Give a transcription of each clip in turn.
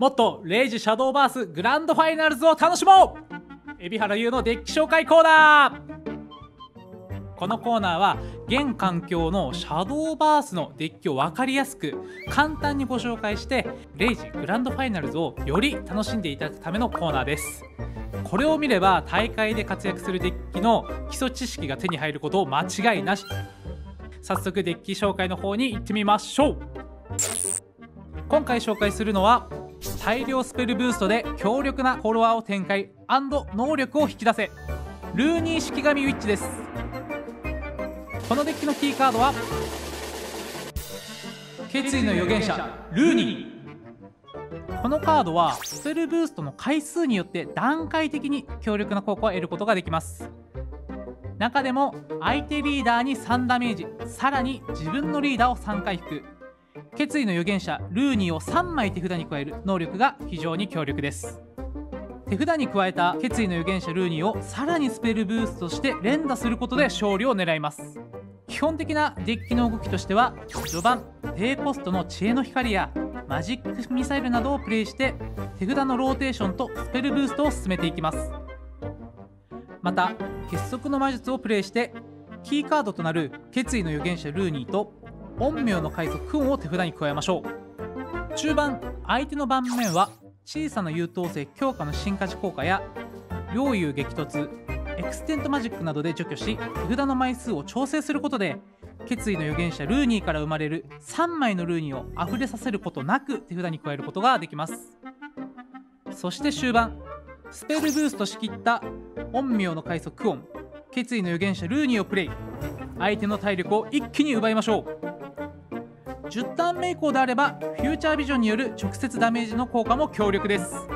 もっとレイジシャドーバースグランドファイナルズを楽しもう。海老原優のデッキ紹介コーナー。このコーナーは現環境のシャドーバースのデッキを分かりやすく簡単にご紹介して、レイジグランドファイナルズをより楽しんでいただくためのコーナーです。これを見れば大会で活躍するデッキの基礎知識が手に入ること間違いなし。早速デッキ紹介の方に行ってみましょう。今回紹介するのは、大量スペルブーストで強力なフォロワーを展開&能力を引き出せ、ルーニー式神ウィッチです。このデッキのキーカードは決意の預言者ルーニー。このカードはスペルブーストの回数によって段階的に強力な効果を得ることができます。中でも相手リーダーに3ダメージ、さらに自分のリーダーを3回引く決意の預言者ルーニーを3枚手札に加える能力が非常に強力です。手札に加えた決意の預言者ルーニーをさらにスペルブーストして連打することで勝利を狙います。基本的なデッキの動きとしては、序盤低コストの知恵の光やマジックミサイルなどをプレイして、手札のローテーションとスペルブーストを進めていきます。また結束の魔術をプレイして、キーカードとなる決意の預言者ルーニーと陰陽の海賊クオンを手札に加えましょう。中盤相手の盤面は小さな優等生強化の進化時効果や領有激突、エクステントマジックなどで除去し、手札の枚数を調整することで、決意の預言者ルーニーから生まれる3枚のルーニーを溢れさせることなく手札に加えることができます。そして終盤スペルブーストしきった陰陽の海賊クオン、決意の預言者ルーニーをプレイ、相手の体力を一気に奪いましょう。10ターン目以降であればフューチャービジョンによる直接ダメージの効果も強力です。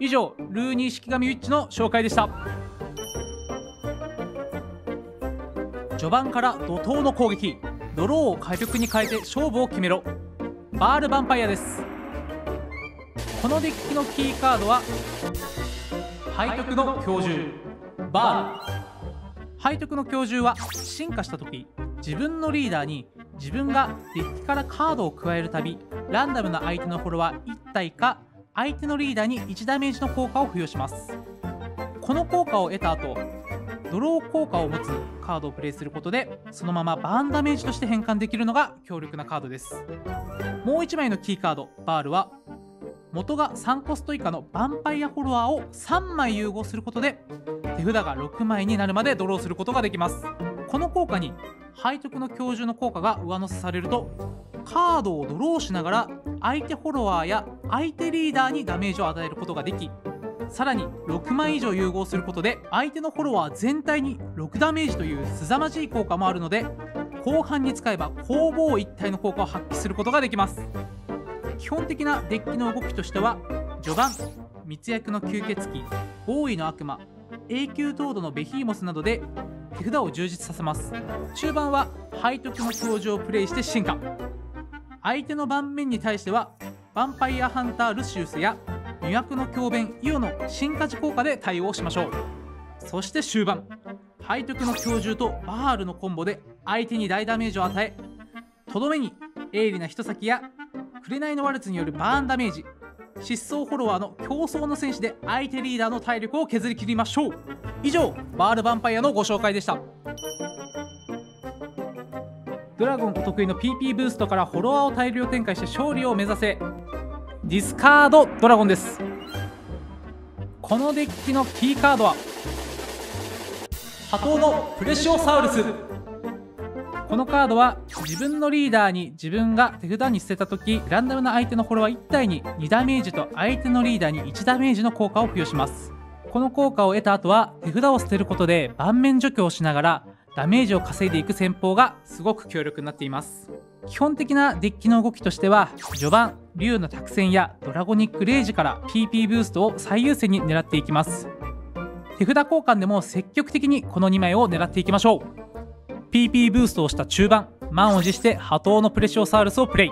以上、ルーニー式神ウィッチの紹介でした。序盤から怒涛の攻撃、ドローを火力に変えて勝負を決めろ、バールヴァンパイアです。このデッキのキーカードは背徳の狂獣バール。背徳の狂獣は進化した時、自分のリーダーに自分がデッキからカードを加えるたび、ランダムな相手のフォロワー1体か相手のリーダーに1ダメージの効果を付与します。この効果を得た後、ドロー効果を持つカードをプレイすることで、そのままバーンダメージとして変換できるのが強力なカードです。もう1枚のキーカードバールは、元が3コスト以下のヴァンパイアフォロワーを3枚融合することで、手札が6枚になるまでドローすることができます。この効果に背徳の教授の効果が上乗せされると、カードをドローしながら相手フォロワーや相手リーダーにダメージを与えることができ、さらに6枚以上融合することで相手のフォロワー全体に6ダメージというすさまじい効果もあるので、後半に使えば攻防一体の効果を発揮することができます。基本的なデッキの動きとしては、序盤密約の吸血鬼、王位の悪魔、永久凍土のベヒーモスなどで手札を充実させます。中盤は背徳の登場をプレイして進化、相手の盤面に対してはヴァンパイアハンタールシウスや魅惑の強弁イオの進化時効果で対応しましょう。そして終盤背徳の狂獣とバールのコンボで相手に大ダメージを与え、とどめに鋭利な人先や紅のワルツによるバーンダメージ、失踪フォロワーの競争の戦士で相手リーダーの体力を削り切りましょう。以上、バールヴァンパイアのご紹介でした。ドラゴンお得意の PP ブーストからフォロワーを大量展開して勝利を目指せ、ディスカードドラゴンです。このデッキのキーカードは波頭のプレシオサウルス。このカードは自分のリーダーに自分が手札に捨てた時、ランダムな相手のフォロワー1体に2ダメージと相手のリーダーに1ダメージの効果を付与します。この効果を得た後は手札を捨てることで盤面除去をしながらダメージを稼いでいく戦法がすごく強力になっています。基本的なデッキの動きとしては、序盤竜の託戦やドラゴニックレイジから PP ブーストを最優先に狙っていきます。手札交換でも積極的にこの2枚を狙っていきましょう。 PP ブーストをした中盤、満を持して波頭のプレシオサウルスをプレイ。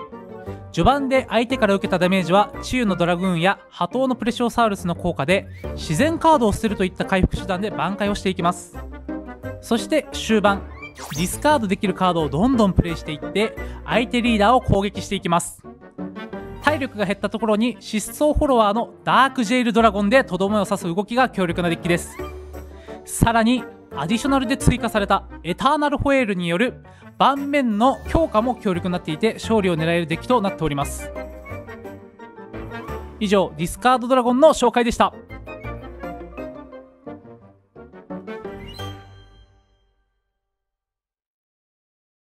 序盤で相手から受けたダメージは治癒のドラグーンや波頭のプレシオサウルスの効果で、自然カードを捨てるといった回復手段で挽回をしていきます。そして終盤ディスカードできるカードをどんどんプレイしていって、相手リーダーを攻撃していきます。体力が減ったところに疾走フォロワーのダークジェイルドラゴンでとどめを刺す動きが強力なデッキです。さらにアディショナルで追加されたエターナルホエールによる盤面の強化も強力になっていて、勝利を狙えるデッキとなっております。以上、ディスカードドラゴンの紹介でした。